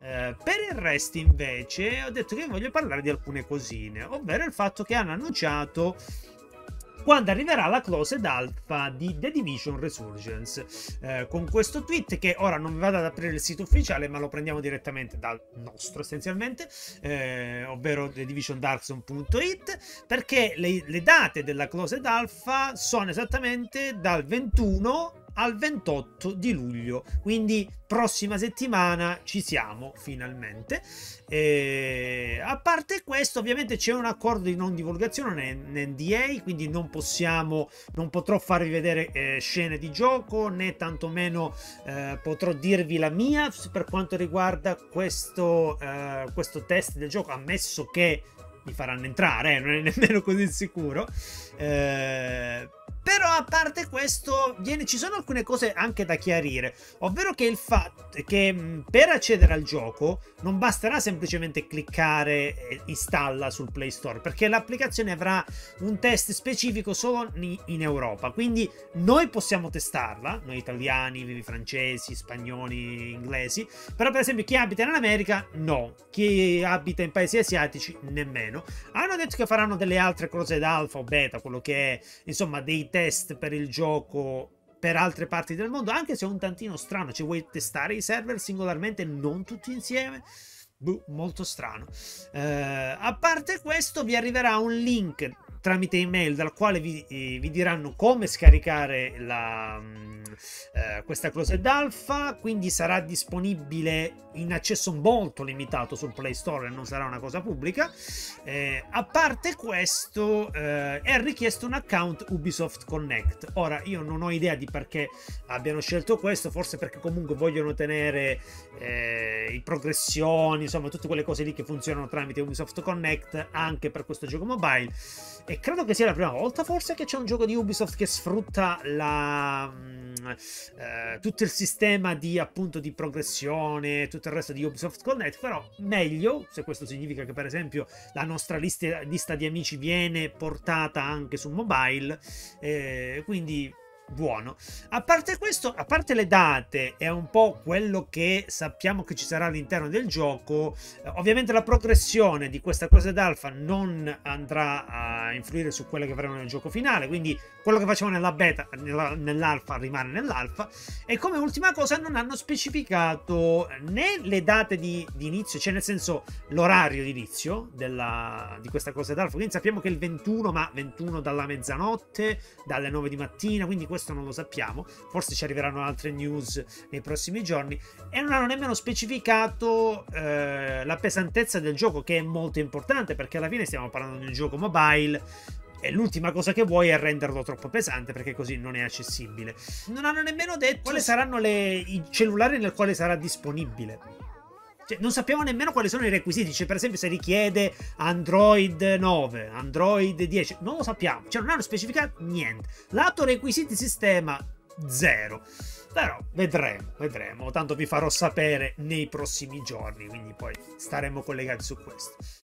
Per il resto invece ho detto che voglio parlare di alcune cosine, ovvero il fatto che hanno annunciato quando arriverà la closed alpha di The Division Resurgence, con questo tweet che ora non vi vado ad aprire il sito ufficiale, ma lo prendiamo direttamente dal nostro essenzialmente, ovvero TheDivisionDarkZone.it, perché le date della closed alpha sono esattamente dal 21 al 28 di luglio, quindi prossima settimana ci siamo finalmente. E a parte questo, ovviamente c'è un accordo di non divulgazione, un NDA, quindi non potrò farvi vedere scene di gioco, né tantomeno potrò dirvi la mia per quanto riguarda questo test del gioco, ammesso che mi faranno entrare, non è nemmeno così sicuro. Però a parte questo ci sono alcune cose anche da chiarire, ovvero che il fatto che per accedere al gioco non basterà semplicemente cliccare installa sul Play Store, perché l'applicazione avrà un test specifico solo in Europa, quindi noi possiamo testarla, noi italiani, francesi, spagnoli, inglesi, però per esempio chi abita in America no, chi abita in paesi asiatici nemmeno. Hanno detto che faranno delle altre closed alpha o beta, quello che è, insomma, dei test per il gioco per altre parti del mondo, anche se è un tantino strano, cioè vuoi testare i server singolarmente, non tutti insieme? Boh, molto strano. A parte questo, vi arriverà un link tramite email dal quale vi diranno come scaricare questa closed alpha, quindi sarà disponibile in accesso molto limitato sul Play Store e non sarà una cosa pubblica. A parte questo, è richiesto un account Ubisoft Connect. Ora io non ho idea di perché abbiano scelto questo, forse perché comunque vogliono tenere i progressioni, insomma tutte quelle cose lì che funzionano tramite Ubisoft Connect anche per questo gioco mobile. E credo che sia la prima volta forse che c'è un gioco di Ubisoft che sfrutta tutto il sistema di, appunto, di progressione, tutto il resto di Ubisoft Connect, però meglio se questo significa che per esempio la nostra lista di amici viene portata anche su mobile, quindi buono. A parte questo, a parte le date è un po' quello che sappiamo che ci sarà all'interno del gioco. Ovviamente la progressione di questa cosa d'alfa non andrà a influire su quelle che faremo nel gioco finale, quindi quello che facciamo nella beta, nell'alfa rimane nell'alfa. E come ultima cosa non hanno specificato né le date di inizio, cioè nel senso l'orario di inizio di questa cosa d'alfa, quindi sappiamo che il 21, ma 21 dalla mezzanotte, dalle 9 di mattina, quindi questo non lo sappiamo, forse ci arriveranno altre news nei prossimi giorni. E non hanno nemmeno specificato la pesantezza del gioco, che è molto importante, perché alla fine stiamo parlando di un gioco mobile e l'ultima cosa che vuoi è renderlo troppo pesante, perché così non è accessibile. Non hanno nemmeno detto quali saranno i cellulari nel quale sarà disponibile. Cioè, non sappiamo nemmeno quali sono i requisiti, cioè per esempio se richiede Android 9, Android 10, non lo sappiamo, cioè non hanno specificato niente. Lato requisiti sistema, zero. Però vedremo, tanto vi farò sapere nei prossimi giorni, quindi poi staremo collegati su questo.